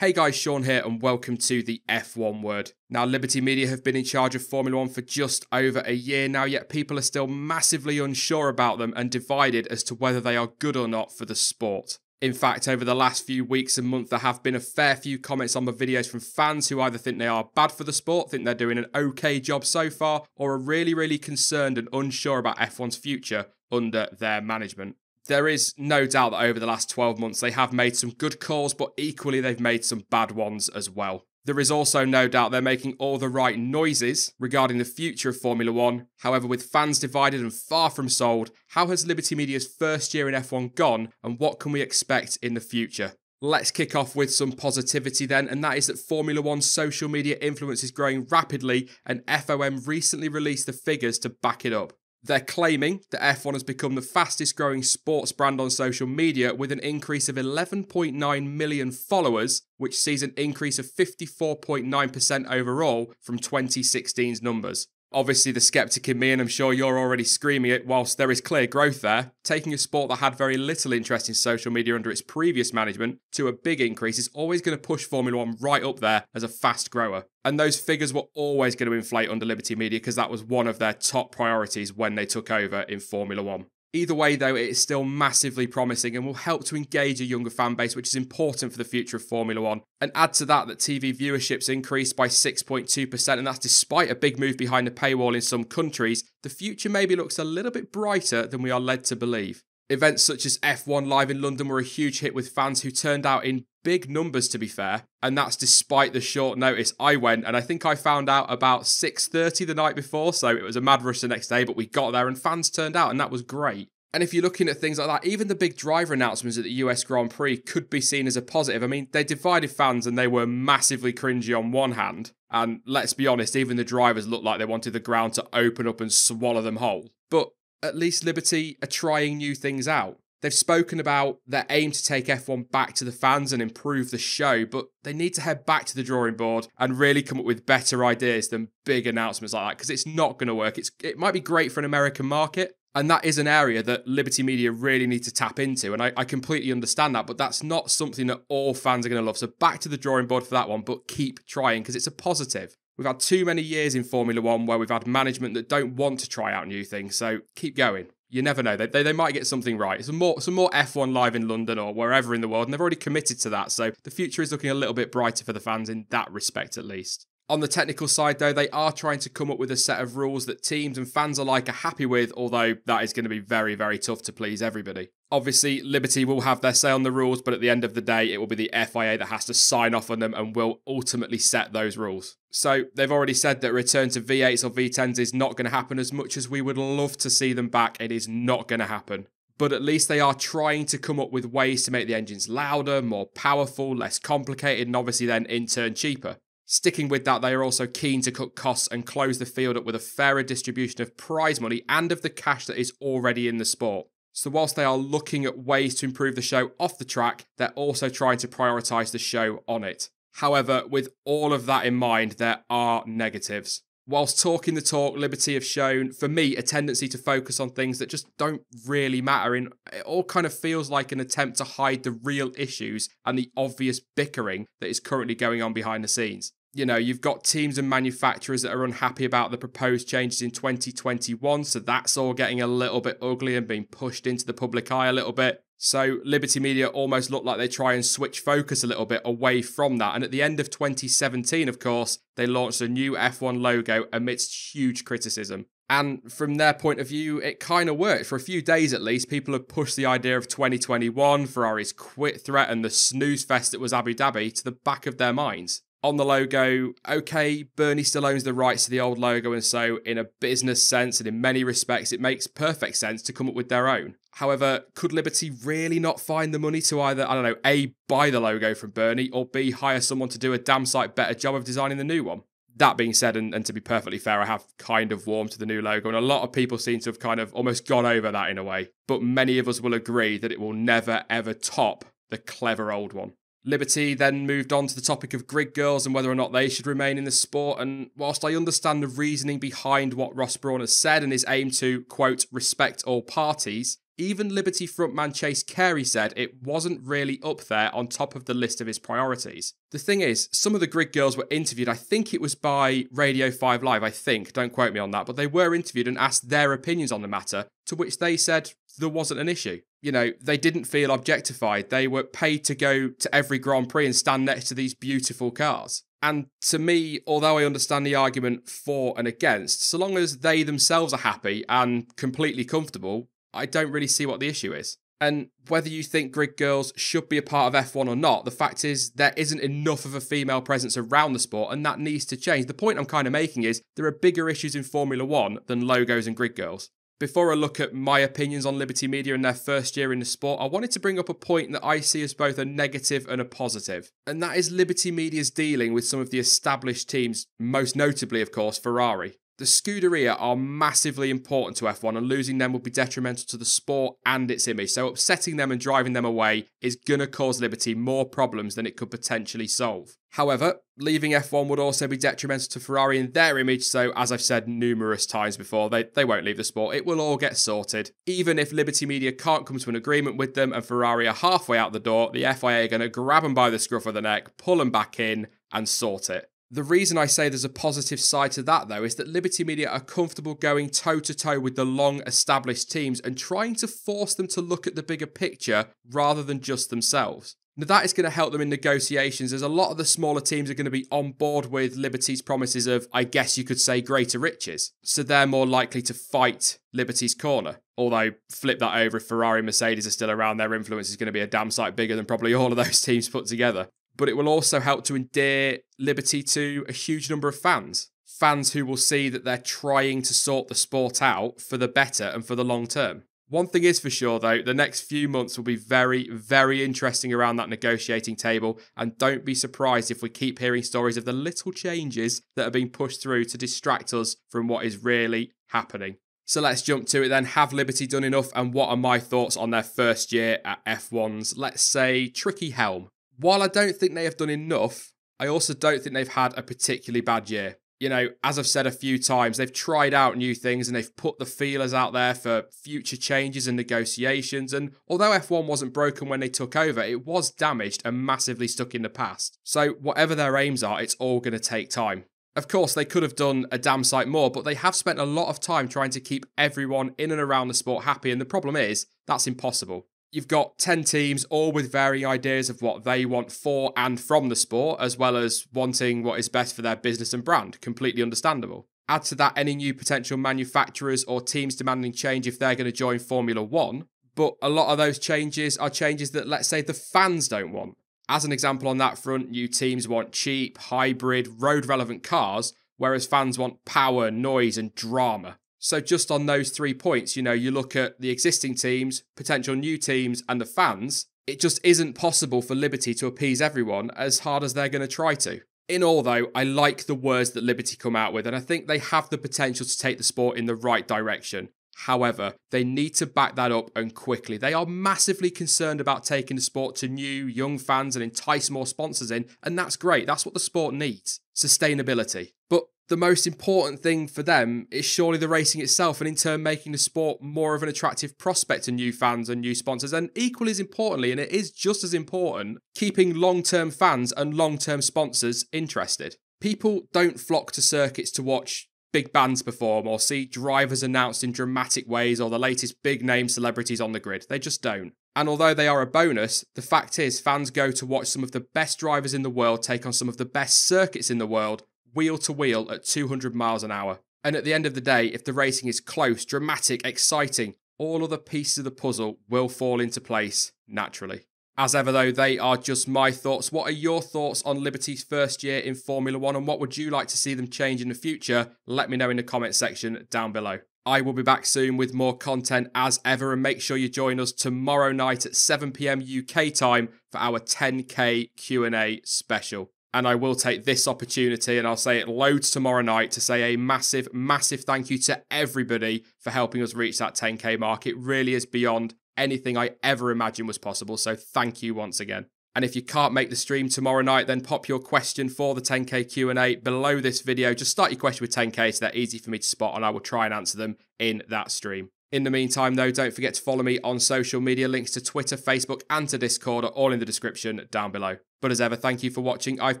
Hey guys, Sean here and welcome to the F1 Word. Now, Liberty Media have been in charge of Formula 1 for just over a year now, yet people are still massively unsure about them and divided as to whether they are good or not for the sport. In fact, over the last few weeks and months, there have been a fair few comments on my videos from fans who either think they are bad for the sport, think they're doing an okay job so far, or are really, really concerned and unsure about F1's future under their management. There is no doubt that over the last 12 months they have made some good calls, but equally they've made some bad ones as well. There is also no doubt they're making all the right noises regarding the future of Formula 1. However, with fans divided and far from sold, how has Liberty Media's first year in F1 gone and what can we expect in the future? Let's kick off with some positivity then, and that is that Formula 1's social media influence is growing rapidly and FOM recently released the figures to back it up. They're claiming that F1 has become the fastest growing sports brand on social media with an increase of 11.9 million followers, which sees an increase of 54.9% overall from 2016's numbers. Obviously the skeptic in me, and I'm sure you're already screaming it, whilst there is clear growth there, taking a sport that had very little interest in social media under its previous management to a big increase is always going to push Formula 1 right up there as a fast grower. And those figures were always going to inflate under Liberty Media because that was one of their top priorities when they took over in Formula 1. Either way though, it is still massively promising and will help to engage a younger fan base, which is important for the future of Formula 1. And add to that that TV viewership's increased by 6.2%, and that's despite a big move behind the paywall in some countries. The future maybe looks a little bit brighter than we are led to believe. Events such as F1 Live in London were a huge hit with fans who turned out in big numbers, to be fair, and that's despite the short notice. I went, and I think I found out about 6:30 the night before, so it was a mad rush the next day, but we got there and fans turned out, and that was great. And if you're looking at things like that, even the big driver announcements at the US Grand Prix could be seen as a positive. I mean, they divided fans and they were massively cringy on one hand. And let's be honest, even the drivers looked like they wanted the ground to open up and swallow them whole. But at least Liberty are trying new things out. They've spoken about their aim to take F1 back to the fans and improve the show, but they need to head back to the drawing board and really come up with better ideas than big announcements like that, because it's not going to work. It might be great for an American market, and that is an area that Liberty Media really need to tap into, and I completely understand that, but that's not something that all fans are going to love. So back to the drawing board for that one, but keep trying, because it's a positive. We've had too many years in Formula 1 where we've had management that don't want to try out new things, so keep going. You never know, they might get something right. Some more F1 Live in London or wherever in the world, and they've already committed to that, so the future is looking a little bit brighter for the fans in that respect at least. On the technical side though, they are trying to come up with a set of rules that teams and fans alike are happy with, although that is going to be very, very tough to please everybody. Obviously, Liberty will have their say on the rules, but at the end of the day, it will be the FIA that has to sign off on them and will ultimately set those rules. So they've already said that a return to V8s or V10s is not going to happen. As much as we would love to see them back, it is not going to happen. But at least they are trying to come up with ways to make the engines louder, more powerful, less complicated, and obviously then in turn cheaper. Sticking with that, they are also keen to cut costs and close the field up with a fairer distribution of prize money and of the cash that is already in the sport. So whilst they are looking at ways to improve the show off the track, they're also trying to prioritise the show on it. However, with all of that in mind, there are negatives. Whilst talking the talk, Liberty have shown, for me, a tendency to focus on things that just don't really matter. And it all kind of feels like an attempt to hide the real issues and the obvious bickering that is currently going on behind the scenes. You know, you've got teams and manufacturers that are unhappy about the proposed changes in 2021, so that's all getting a little bit ugly and being pushed into the public eye a little bit. So Liberty Media almost look like they try and switch focus a little bit away from that. And at the end of 2017, of course, they launched a new F1 logo amidst huge criticism. And from their point of view, it kind of worked. For a few days at least, people have pushed the idea of 2021, Ferrari's quit threat and the snooze fest that was Abu Dhabi to the back of their minds. On the logo, okay, Bernie still owns the rights to the old logo, and so in a business sense and in many respects, it makes perfect sense to come up with their own. However, could Liberty really not find the money to either, I don't know, A, buy the logo from Bernie, or B, hire someone to do a damn sight better job of designing the new one? That being said, and to be perfectly fair, I have kind of warmed to the new logo, and a lot of people seem to have kind of almost gone over that in a way. But many of us will agree that it will never, ever top the clever old one. Liberty then moved on to the topic of grid girls and whether or not they should remain in the sport, and whilst I understand the reasoning behind what Ross Brawn has said and his aim to, quote, respect all parties, Even Liberty frontman Chase Carey said it wasn't really up there on top of the list of his priorities. The thing is, some of the grid girls were interviewed, I think it was by Radio 5 Live, don't quote me on that, but they were interviewed and asked their opinions on the matter, to which they said there wasn't an issue. You know, they didn't feel objectified. They were paid to go to every Grand Prix and stand next to these beautiful cars. And to me, although I understand the argument for and against, so long as they themselves are happy and completely comfortable, I don't really see what the issue is. And whether you think grid girls should be a part of F1 or not, the fact is there isn't enough of a female presence around the sport, and that needs to change. The point I'm kind of making is there are bigger issues in Formula 1 than logos and grid girls. Before I look at my opinions on Liberty Media and their first year in the sport, I wanted to bring up a point that I see as both a negative and a positive. And that is Liberty Media's dealing with some of the established teams, most notably, of course, Ferrari. The Scuderia are massively important to F1, and losing them would be detrimental to the sport and its image. So upsetting them and driving them away is going to cause Liberty more problems than it could potentially solve. However, leaving F1 would also be detrimental to Ferrari and their image. So as I've said numerous times before, they won't leave the sport. It will all get sorted. Even if Liberty Media can't come to an agreement with them and Ferrari are halfway out the door, the FIA are going to grab them by the scruff of the neck, pull them back in and sort it. The reason I say there's a positive side to that, though, is that Liberty Media are comfortable going toe-to-toe with the long-established teams and trying to force them to look at the bigger picture rather than just themselves. Now, that is going to help them in negotiations, as a lot of the smaller teams are going to be on board with Liberty's promises of, I guess you could say, greater riches. So they're more likely to fight Liberty's corner. Although, flip that over, if Ferrari and Mercedes are still around, their influence is going to be a damn sight bigger than probably all of those teams put together. But it will also help to endear Liberty to a huge number of fans. Fans who will see that they're trying to sort the sport out for the better and for the long term. One thing is for sure, though, the next few months will be very, very interesting around that negotiating table, and don't be surprised if we keep hearing stories of the little changes that are being pushed through to distract us from what is really happening. So let's jump to it then. Have Liberty done enough, and what are my thoughts on their first year at F1's, let's say, tricky helm? While I don't think they have done enough, I also don't think they've had a particularly bad year. You know, as I've said a few times, they've tried out new things and they've put the feelers out there for future changes and negotiations. And although F1 wasn't broken when they took over, it was damaged and massively stuck in the past. So whatever their aims are, it's all going to take time. Of course, they could have done a damn sight more, but they have spent a lot of time trying to keep everyone in and around the sport happy. And the problem is, that's impossible. You've got 10 teams, all with varying ideas of what they want for and from the sport, as well as wanting what is best for their business and brand. Completely understandable. Add to that any new potential manufacturers or teams demanding change if they're going to join Formula 1. But a lot of those changes are changes that, let's say, the fans don't want. As an example on that front, new teams want cheap, hybrid, road-relevant cars, whereas fans want power, noise and drama. So just on those 3 points, you know, you look at the existing teams, potential new teams and the fans, it just isn't possible for Liberty to appease everyone as hard as they're going to try to. In all, though, I like the words that Liberty come out with, and I think they have the potential to take the sport in the right direction. However, they need to back that up, and quickly. They are massively concerned about taking the sport to new, young fans and entice more sponsors in, and that's great. That's what the sport needs. Sustainability. But the most important thing for them is surely the racing itself, and in turn making the sport more of an attractive prospect to new fans and new sponsors, and equally as importantly, and it is just as important, keeping long-term fans and long-term sponsors interested. People don't flock to circuits to watch big bands perform or see drivers announced in dramatic ways or the latest big-name celebrities on the grid. They just don't. And although they are a bonus, the fact is fans go to watch some of the best drivers in the world take on some of the best circuits in the world, wheel to wheel at 200 miles an hour. And at the end of the day, if the racing is close, dramatic, exciting, all other pieces of the puzzle will fall into place naturally. As ever, though, they are just my thoughts. What are your thoughts on Liberty's first year in Formula 1, and what would you like to see them change in the future? Let me know in the comments section down below. I will be back soon with more content as ever, and make sure you join us tomorrow night at 7 PM UK time for our 10K Q&A special. And I will take this opportunity, and I'll say it loads tomorrow night, to say a massive, massive thank you to everybody for helping us reach that 10K mark. It really is beyond anything I ever imagined was possible. So thank you once again. And if you can't make the stream tomorrow night, then pop your question for the 10K Q&A below this video. Just start your question with 10K so they're easy for me to spot, and I will try and answer them in that stream. In the meantime, though, don't forget to follow me on social media. Links to Twitter, Facebook, and to Discord are all in the description down below. But as ever, thank you for watching. I've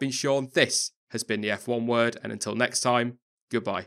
been Sean. This has been the F1 Word, and until next time, goodbye.